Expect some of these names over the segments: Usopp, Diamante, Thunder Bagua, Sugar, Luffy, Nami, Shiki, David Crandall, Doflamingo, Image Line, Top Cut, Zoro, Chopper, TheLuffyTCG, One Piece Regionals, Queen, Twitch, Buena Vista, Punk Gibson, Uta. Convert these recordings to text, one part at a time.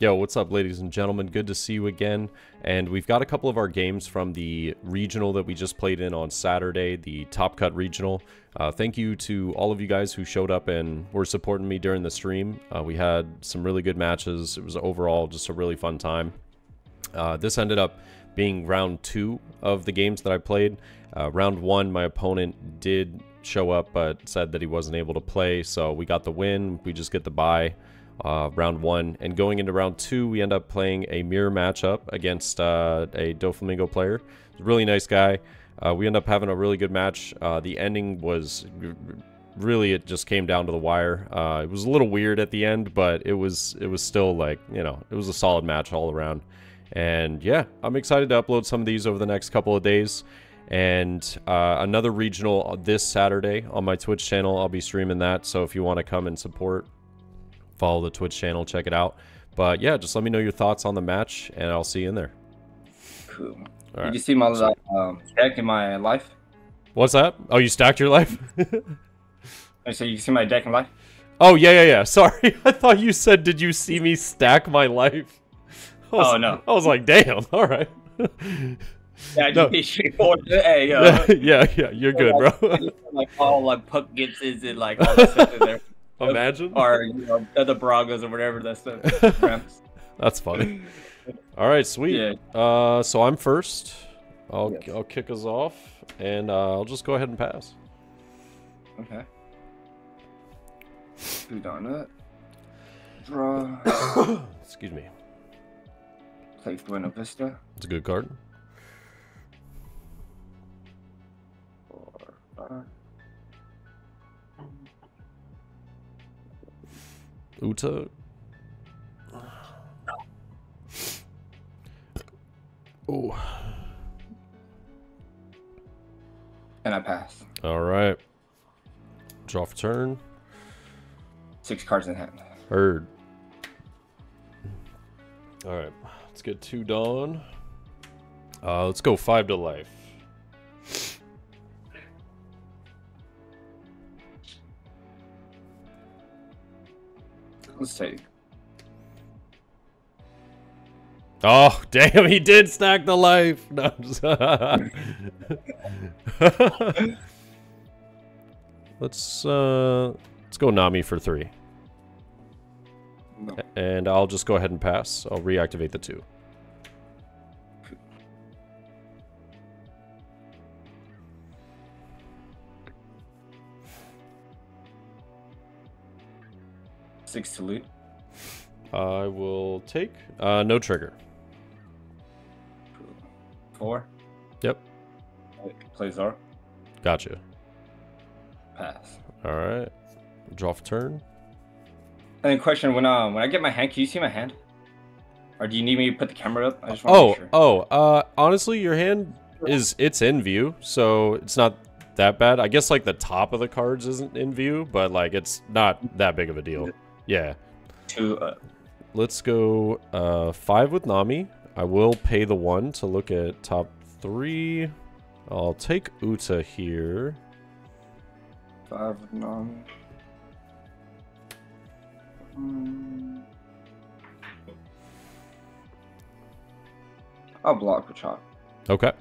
Yo, what's up, ladies and gentlemen? Good to see you again. And we've got a couple of our games from the regional that we just played in on Saturday, the Top Cut Regional. Thank you to all of you guys who showed up and were supporting me during the stream. We had some really good matches. It was overall just a really fun time. This ended up being round two of the games that I played. Round one, my opponent did show up, but said that he wasn't able to play. So we got the win. We just get the bye. Round one, and going into round two, we end up playing a mirror matchup against a Doflamingo player. He's a really nice guy. We end up having a really good match. The ending was really, it just came down to the wire. It was a little weird at the end, but it was still, like, you know, it was a solid match all around. And yeah, I'm excited to upload some of these over the next couple of days. And another regional this Saturday on my Twitch channel. I'll be streaming that, so if you want to come and support, follow the Twitch channel, check it out. But yeah, just let me know your thoughts on the match, and I'll see you in there. Cool. All right. Did you see my deck in my life? What's that? Oh, you stacked your life? I said, you see my deck in life? Oh, yeah. Sorry. I thought you said, did you see me stack my life? Oh, no. I was like, damn. All right. Yeah, no. Hey, yeah, you're good, bro. Like, all, like, Punk Gibsons and, like, all that stuff in there. Imagine, or, you know, other Bragas or whatever that stuff. That's funny. All right, sweet. Yeah. So I'm first. I'll kick us off, and I'll just go ahead and pass. Okay. Food on it. Draw. Excuse me. Play Buena Vista. It's a good card. 4, 5. Uta. Oh. And I pass. All right. Draw for turn. 6 cards in hand. Heard. All right. Let's get 2 done. Let's go 5 to life. Let's take. Oh, damn, he did stack the life. No, I'm just... let's go Nami for 3. No. And I'll just go ahead and pass. I'll reactivate the 2. To loot. I will take no trigger. 4. Yep. Play Zoro. Gotcha. Pass. All right. Draw for turn. And then question: when I get my hand, can you see my hand? Or do you need me to put the camera up? I just want to make sure. Honestly, your hand it's in view, so it's not that bad. I guess, like, the top of the cards isn't in view, but, like, it's not that big of a deal. Yeah. 2 up. Let's go 5 with Nami. I will pay the 1 to look at top 3. I'll take Uta here. 5 with Nami. I'll block with Chopper. Okay.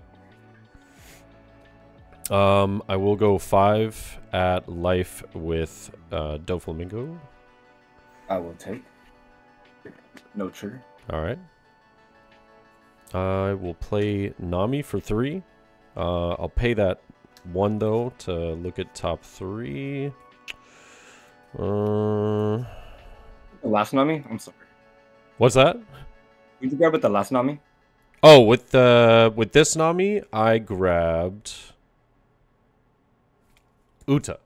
I will go 5 at life with Doflamingo. I will take. No trigger. Alright. I will play Nami for 3. I'll pay that 1, though, to look at top 3. The last Nami? I'm sorry. What's that? Did you grab with the last Nami? Oh, with this Nami, I grabbed... Uta.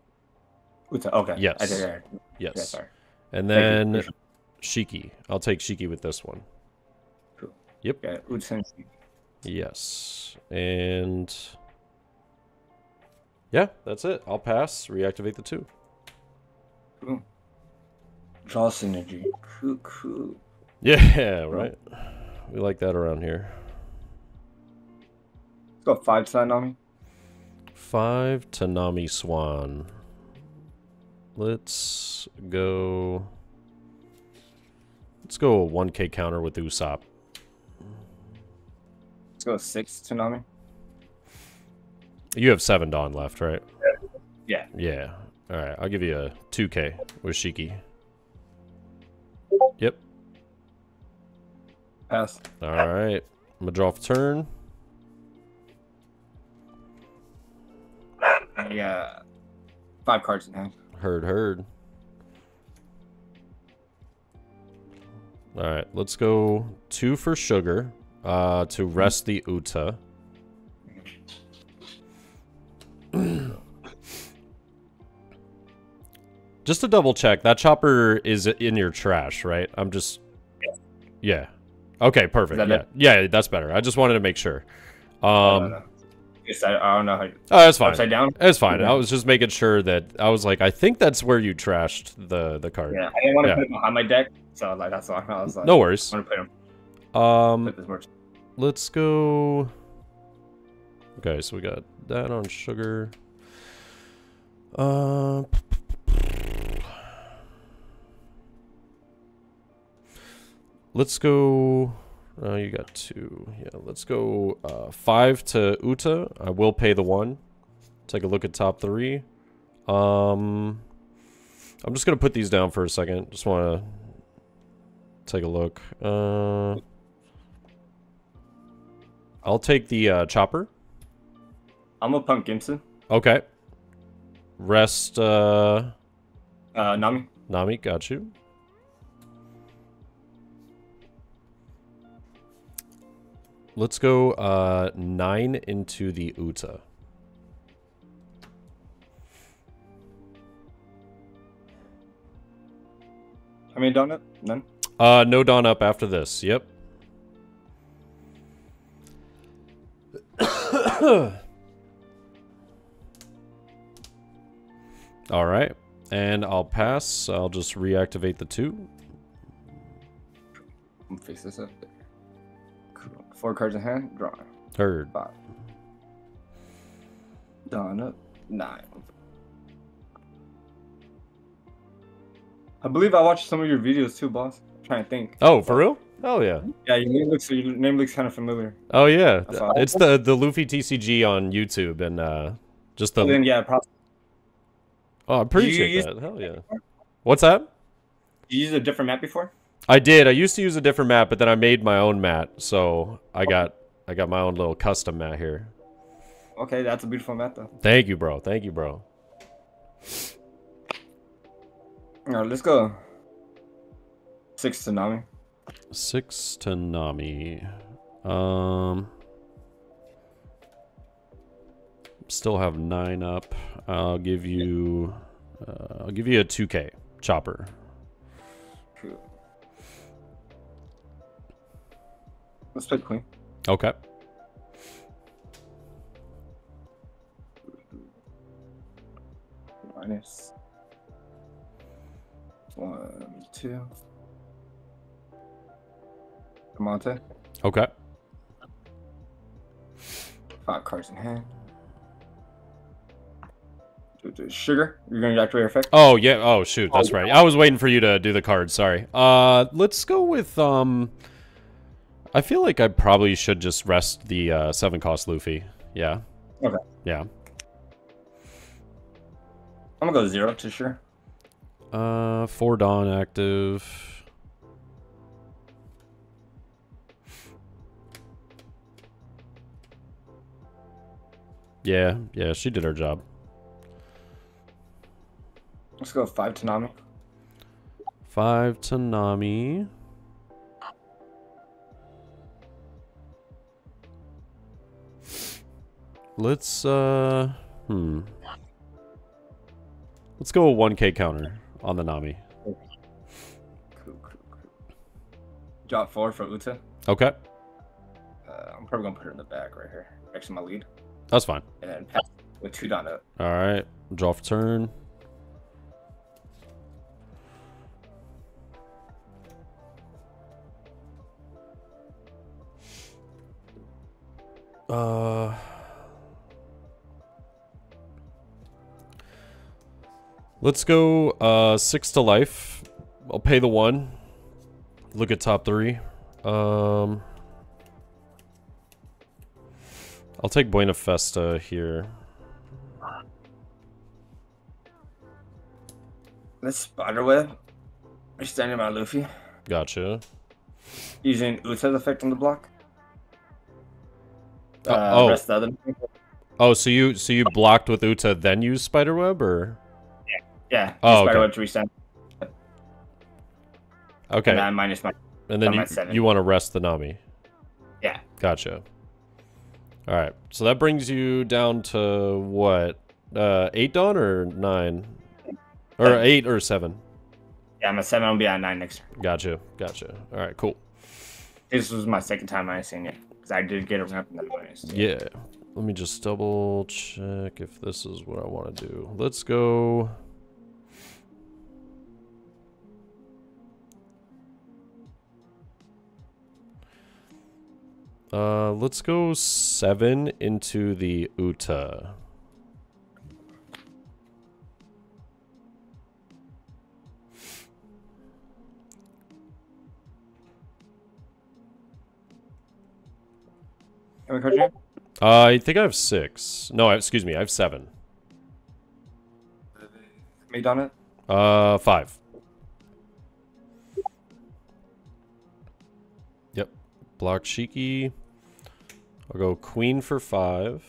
Uta, okay. Yes. I did, right. Yes. Yeah, sorry. And then Shiki. I'll take Shiki with this one. Cool. Yep. Yeah, Uta. Yes. And yeah, that's it. I'll pass. Reactivate the 2. Cool. Draw synergy. Cool. Yeah, right. We like that around here. Let's go 5 Tanami. 5 Tanami Swan. Let's go. Let's go a 1K counter with Usopp. Let's go 6 Tanami. You have 7 Dawn left, right? Yeah. Yeah. All right, I'll give you a 2K with Shiki. Yep. Pass. All right. I'm going to draw off turn. Yeah. 5 cards in hand. Heard. All right, let's go 2 for Sugar to rest the Uta. Just to double check, that Chopper is in your trash, right? I'm just... Yeah. Okay, perfect. Yeah, that's better. I just wanted to make sure. I don't know how. Oh, that's fine. Upside down? It's fine. Yeah. I was just making sure that I was like, I think that's where you trashed the card. Yeah, I didn't want to put it behind my deck, so like that's why I was like, no worries. I'm gonna put him. Let's go. Okay, so we got that on Sugar. Let's go. Oh, you got 2. Yeah, let's go 5 to Uta. I will pay the 1. Take a look at top 3. I'm just going to put these down for a second. Just want to take a look. I'll take the Chopper. I'm a Punk Gibson. Okay. Rest. Nami. Nami, got you. Let's go 9 into the Uta. How many Dawn up? None? No Dawn up after this. Yep. All right. And I'll pass. I'll just reactivate the 2. I'm gonna face this up. 4 cards in hand, draw. Third. 5. Dawn up. 9. I believe I watched some of your videos too, boss. I'm trying to think. Oh, for real? Oh, yeah. Yeah, your name looks kind of familiar. Oh, yeah. It's the Luffy TCG on YouTube and just the... Then, yeah, probably. Oh, I appreciate that. Hell yeah. What's that? Did you use a different map before? I did. I used to use a different mat, but then I made my own mat, so I got my own little custom mat here. Okay, that's a beautiful mat, though. Thank you, bro. Thank you, bro. All right, let's go. 6 Tanami. 6 Tanami. Still have 9 up. I'll give you a 2K Chopper. Cool. Let's play Queen. Okay. Minus 1, 2. Diamante. Okay. 5 cards in hand. Sugar, you're going to activate your effect? Oh, yeah. Oh, shoot. That's right. I was waiting for you to do the card. Sorry. Let's go with... I feel like I probably should just rest the 7-cost Luffy. Yeah. Okay. Yeah. I'm going to go 0 to Sure. 4 Dawn active. Yeah. Yeah, she did her job. Let's go 5 Tanami. 5 Tanami. Let's let's go a 1K counter on the Nami. Cool. Drop 4 for Uta. Okay. I'm probably gonna put her in the back right here, next to my lead. That's fine. And then pass with 2 down up. All right. Draw for turn. Let's go 6 to life. I'll pay the 1. Look at top 3. I'll take Buena Vista here. This spiderweb is standing by Luffy. Gotcha. Using Uta's effect on the block. Rest of them. Oh, so you blocked with Uta, then used spiderweb, or? Yeah. Oh, okay. Spiderweb to reset. Okay. And minus my. And then you want to rest the Nami. Yeah. Gotcha. All right. So that brings you down to what? 8 Dawn or 9? Or 8 or 7? Yeah, I'm at 7. I'll be at 9 next time. Gotcha. All right, cool. This was my second time I seen it, because I did get a ramp in the bonus. Yeah. Let me just double check if this is what I want to do. Let's go. Let's go 7 into the Uta. I think I have 6. No, excuse me, I have 7. Made on it? 5. Yep. Block Shiki. I'll go Queen for 5.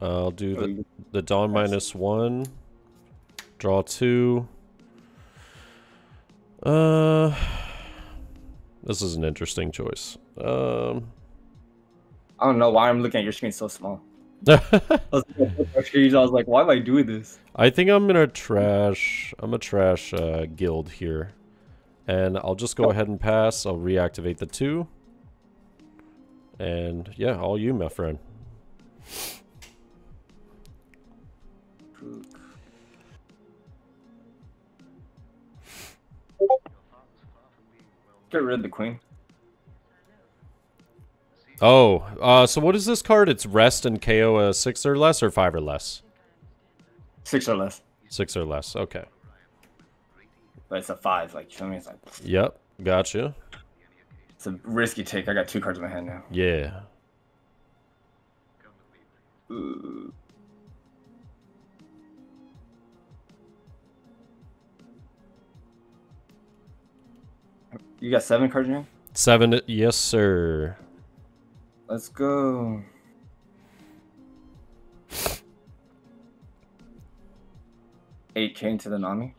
I'll do the Dawn minus 1. Draw 2. This is an interesting choice. I don't know why I'm looking at your screen so small. I was like, why am I doing this? I think I'm gonna trash. I'm a trash guild here, and I'll just go ahead and pass. I'll reactivate the 2, and yeah, all you, my friend. Get rid of the Queen. Oh, so what is this card? It's rest and KO 6 or less, or 5 or less? 6 or less. 6 or less, okay. But it's a 5, like, you feel me? It's like... Yep, gotcha. It's a risky take. I got 2 cards in my hand now. Yeah. You got 7 cards in your hand? 7, yes, sir. Let's go. $8K to the Nami.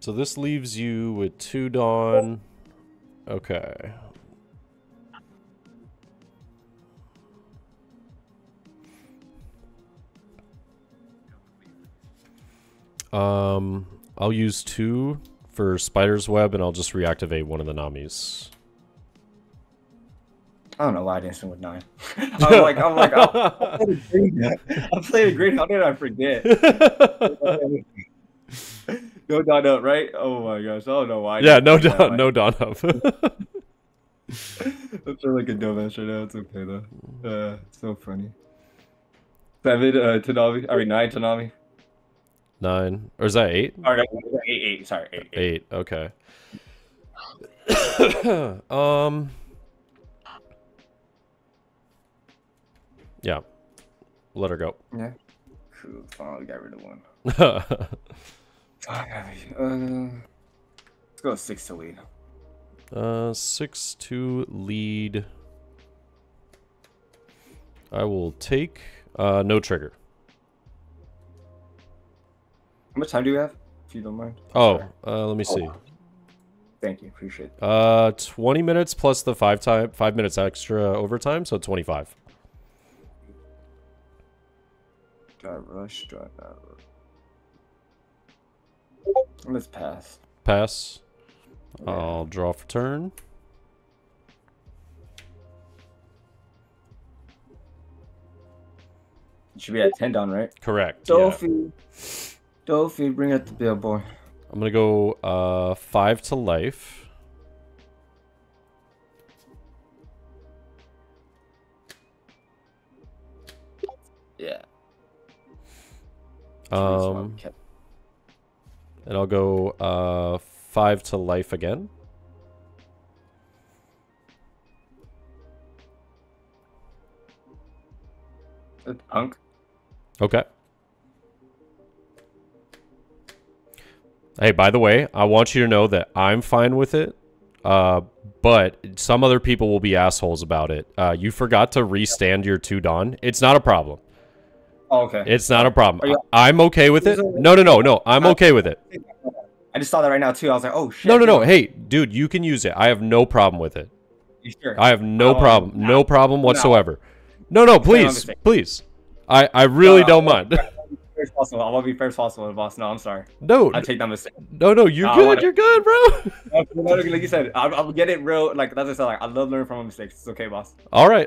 So this leaves you with 2 Dawn. Okay. I'll use 2 for Spider's Web, and I'll just reactivate one of the Namis. I don't know why I didn't swing with 9. I'm like, I played a green. How did I forget? No Don up, right? Oh my gosh, I don't know why. Yeah, no Don up. I'm sure like a dumbass right now. It's okay though. So funny. 7 Tanami. I mean 9 Tanami. 9, or is that 8? Or no, 8. Sorry, 8. 8. Okay. Yeah, let her go. Yeah, cool. Finally got rid of 1. Let's go 6 to lead. 6 to lead. I will take no trigger. How much time do you have, if you don't mind? Oh, let me see. Thank you, appreciate it. 20 minutes plus the 5 minutes extra overtime, so 25. Let's pass. Pass. Yeah. I'll draw for turn. You should be at 10 down, right? Correct. Dofy. Yeah. Dofy, bring out the billboard. I'm gonna go 5 to life. And I'll go 5 to life again. It's Punk. Okay. Hey, by the way, I want you to know that I'm fine with it, but some other people will be assholes about it. You forgot to restand your 2 Don. It's not a problem. Oh, okay. It's not a problem. I'm okay with it. No. I'm okay with it. I just saw that right now, too. I was like, oh, shit. No. Hey, dude, you can use it. I have no problem with it. You sure? I have no problem. No problem whatsoever. No, please. Please. I really don't mind. Possible. I want to be fair as possible, boss. No, I'm sorry. No, I take that mistake. No, you're good. You're good, bro. Like you said, I'll get it real. Like that's what I said. Like I love learning from my mistakes. It's okay, boss. All right.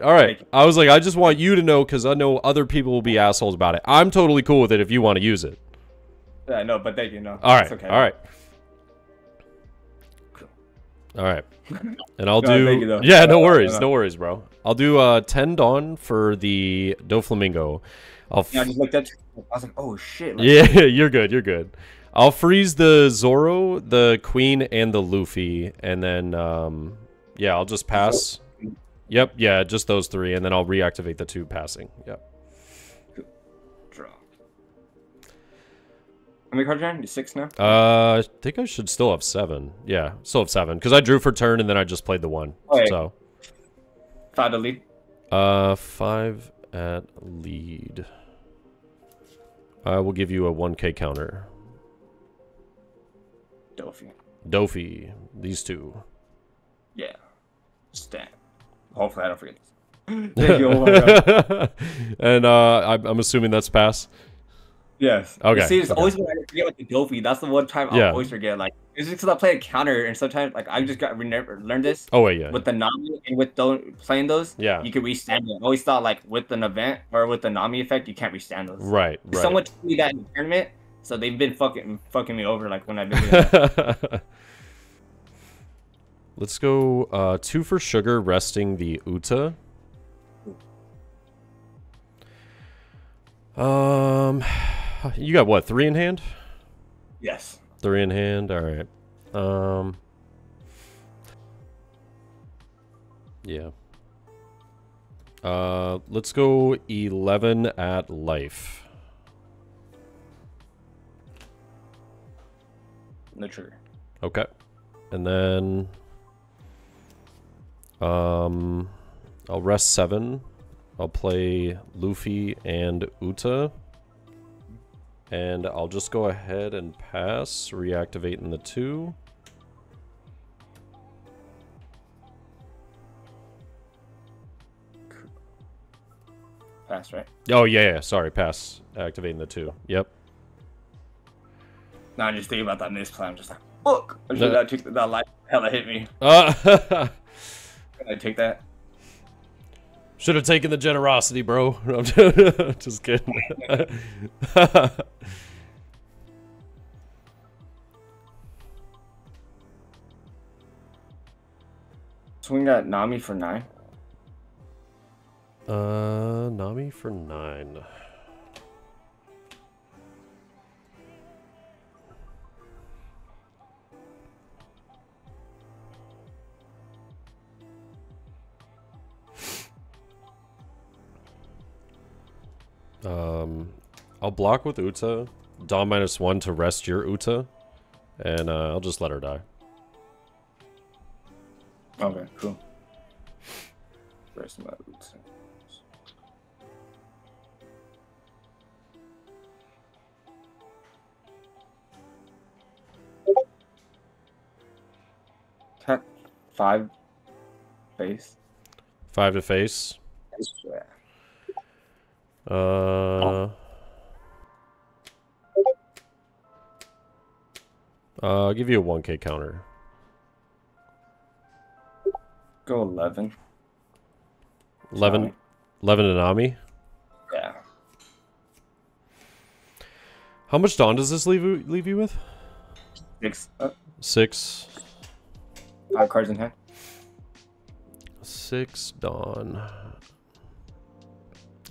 I was like, I just want you to know because I know other people will be assholes about it. I'm totally cool with it if you want to use it. Yeah, no, but thank you. No. All right. It's okay. All right. And I'll do. Thank you, though. Yeah, no worries. No worries, bro. I'll do 10 Dawn for the Doflamingo. I just looked at. I was like, oh shit. Yeah, you're good. I'll freeze the Zoro, the Queen, and the Luffy, and then yeah, I'll just pass. Yep, yeah, just those 3, and then I'll reactivate the 2 passing. Yep. Draw. How many cards are you? 6 now? I think I should still have 7. Yeah, still have 7. Because I drew for turn and then I just played the 1. Okay. So 5 to lead. 5 at lead. I will give you a 1K counter. Dofy. These 2. Yeah. Stamp. Hopefully I don't forget this. Thank you. Oh my God. And I'm assuming that's pass. Yes. Okay. See, it's always when I forget with the Dofy. That's the one time I'll always forget. Like it's just because I play a counter, and sometimes like I just got learned this. Oh wait, yeah. With the Nami and with playing those, yeah, you could restand them. I always thought like with an event or with the Nami effect, you can't restand those. Right. Someone told me that in the tournament, so they've been fucking me over like when I've been doing that. Let's go 2 for Sugar, resting the Uta. You got what, 3 in hand? Yes. 3 in hand, alright. Yeah. Let's go 11 at life. No trigger. Okay. And then I'll rest 7. I'll play Luffy and Uta. And I'll just go ahead and pass, reactivating the 2. Pass, right? Oh, yeah, sorry, pass. Activating the 2. Yep. Now I'm just thinking about that this plan. I'm just like, fuck! I should have took that light. Hell, that hit me. I take that. Should have taken the generosity, bro. I'm just kidding. Swing at Nami for 9. Nami for 9. I'll block with Uta. Dom -1 to rest your Uta, and I'll just let her die. Okay, cool. Rest my Uta. Attack 5 face. 5 to face. Yeah. I'll give you a 1K counter. Go 11. 11 to Nami? Yeah. How much Dawn does this leave you with? 6. 6. 5 cards in hand. 6 Dawn.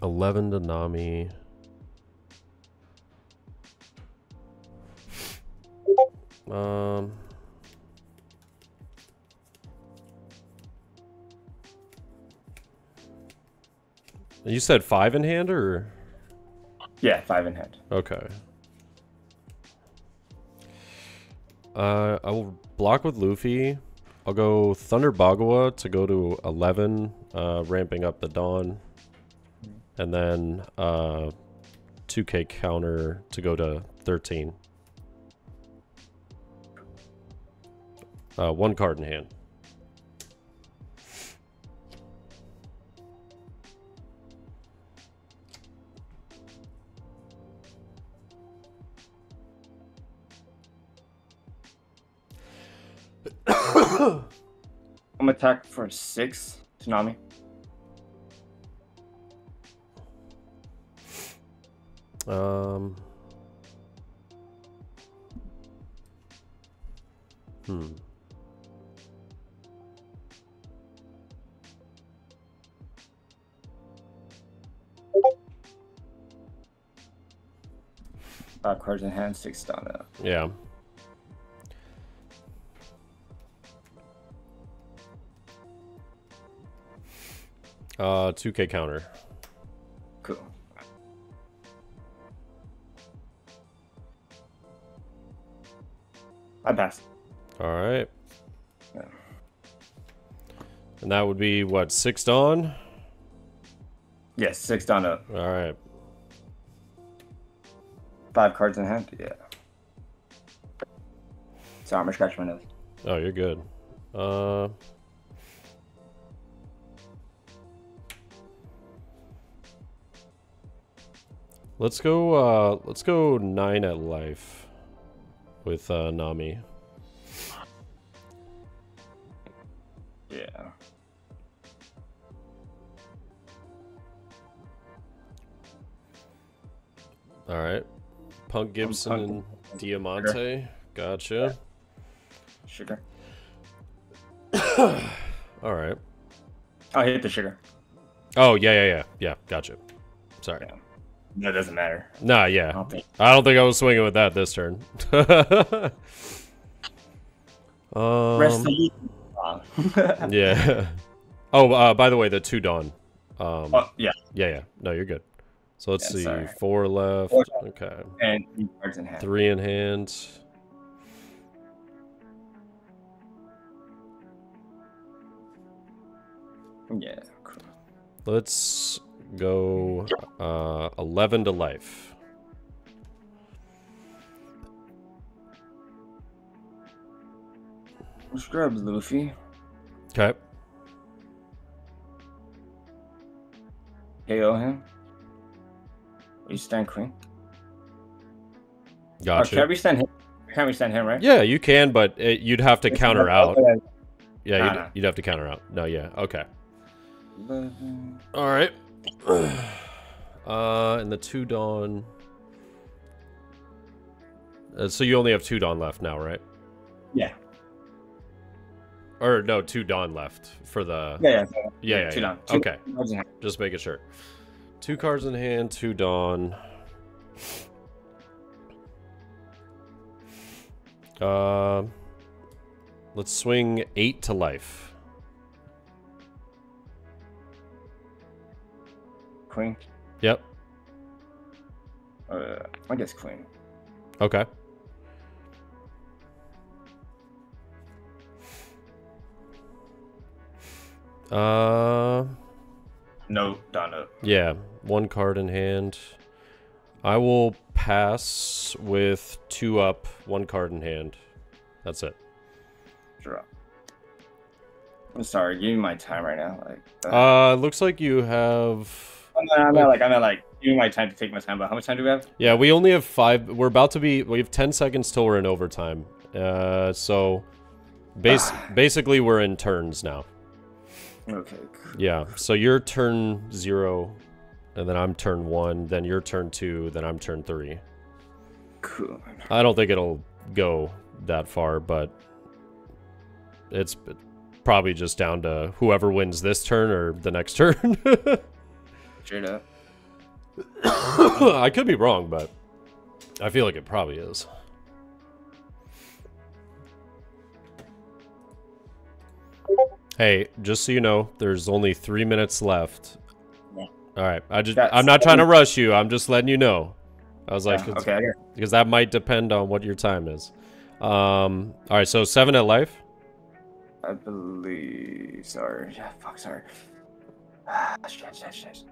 11 to Nami. You said 5 in hand, or? Yeah, 5 in hand. Okay. I will block with Luffy. I'll go Thunder Bagua to go to 11, ramping up the Dawn. And then 2K counter to go to 13. 1 card in hand. I'm attacked for 6, Tsunami. Cards in hand, 6 down. Yeah. Uh, 2K counter. Cool. I passed. Alright. Yeah. And that would be what, 6 Dawn? Yes, 6 Dawn up. Alright. 5 cards in hand, yeah. Sorry, I'm gonna scratch my nose. Oh, you're good. Let's go 9 at life with Nami. Yeah. All right. Punk Gibson and Diamante. Sugar. Gotcha. Sugar. All right. I hit the Sugar. Oh, yeah. Gotcha. Sorry. Yeah. That doesn't matter. Nah, yeah. I don't think I was swinging with that this turn. Yeah. Oh, by the way, the 2 Dawn. Oh, yeah. Yeah. No, you're good. So let's see. Sorry. 4 left. 4 okay. And 3 cards in hand. 3 in hand. Yeah. Cool. Let's go 11 to life. Let's grab Luffy. Okay. KO him. We stand Queen. Gotcha. Or can we stand him? Can we stand him, right? Yeah, you can, but you'd have to counter out. Yeah, you'd have to counter out. No, yeah, okay. All right. And the 2 Dawn. So you only have 2 Dawn left now, right? Yeah. Or no, 2 Dawn left for the. Yeah. 2 Dawn. Okay. Just making sure. 2 cards in hand, 2 Dawn. Let's swing 8 to life. Queen? Yep. I guess Queen. Okay. No, Donna. Yeah, 1 card in hand. I will pass with 2 up, 1 card in hand. That's it. Draw. I'm sorry, give me my time right now. Like. Looks like you have. I'm not giving my time to take my time, but how much time do we have? Yeah, we only have 5. We're about to be. We have 10 seconds till we're in overtime. So basically we're in turns now. Okay. Cool. Yeah. So you're turn 0, and then I'm turn 1. Then you're turn 2. Then I'm turn 3. Cool. I don't think it'll go that far, but it's probably just down to whoever wins this turn or the next turn. Straight up. I could be wrong, but I feel like it probably is. Hey, just so you know, there's only 3 minutes left. Yeah. All right, I'm not trying to rush you. I'm just letting you know. I was like, okay, because that might depend on what your time is. All right, so 7 at life. I believe. Sorry. Yeah. Fuck. Sorry. Shit.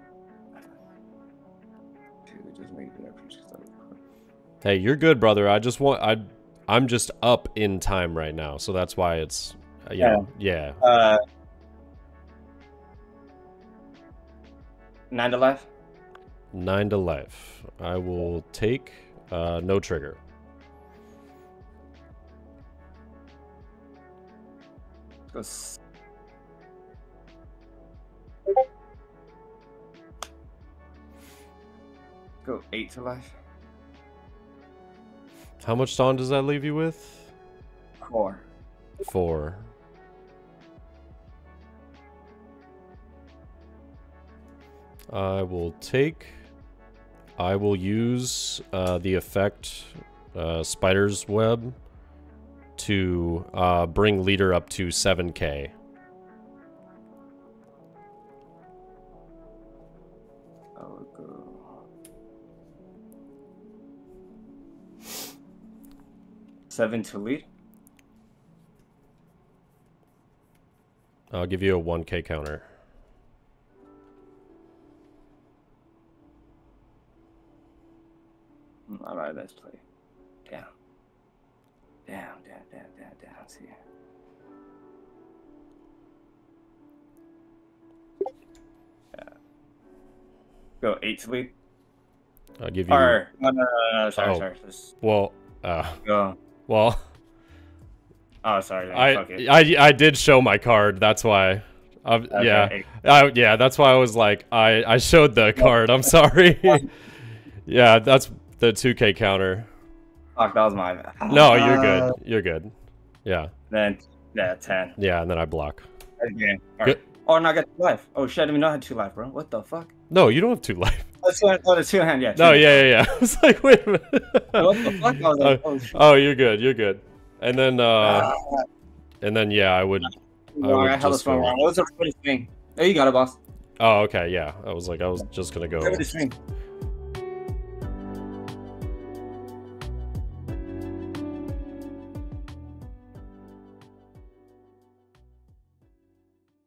Dude, just make it up. Hey, you're good, brother. I just want. I'm just up in time right now, so that's why it's. Yeah. 9 to life. 9 to life. I will take no trigger. Let's... go 8 to life. How much stun does that leave you with? 4. 4. I will use the effect Spider's Web to bring leader up to 7K. Go 7 to lead. I'll give you a 1K counter. All right, let's play. Down. See ya. Go 8 to lead. I'll give you. Or, no. Sorry. Well, go. Well. Oh, sorry. I did show my card. That's why. Okay. Yeah. That's why I was like, I showed the card. I'm sorry. Yeah, that's the 2K counter. Fuck, that was my bad. No, you're good. You're good. Yeah. Then, 10. Yeah, and then I block. Okay. All right. Oh, and I got 2 life. Oh, shit, I didn't even know I had 2 life, bro. What the fuck? No, you don't have 2 life. Oh, the 2 hand, yeah. No, yeah. I was like, wait a minute. What the fuck? I was like, oh, shit. Oh, you're good. You're good. And then, yeah, I would. I held this one wrong. It was a pretty swing. There you got it, boss. Oh, okay, yeah. I was like, I was just going to go.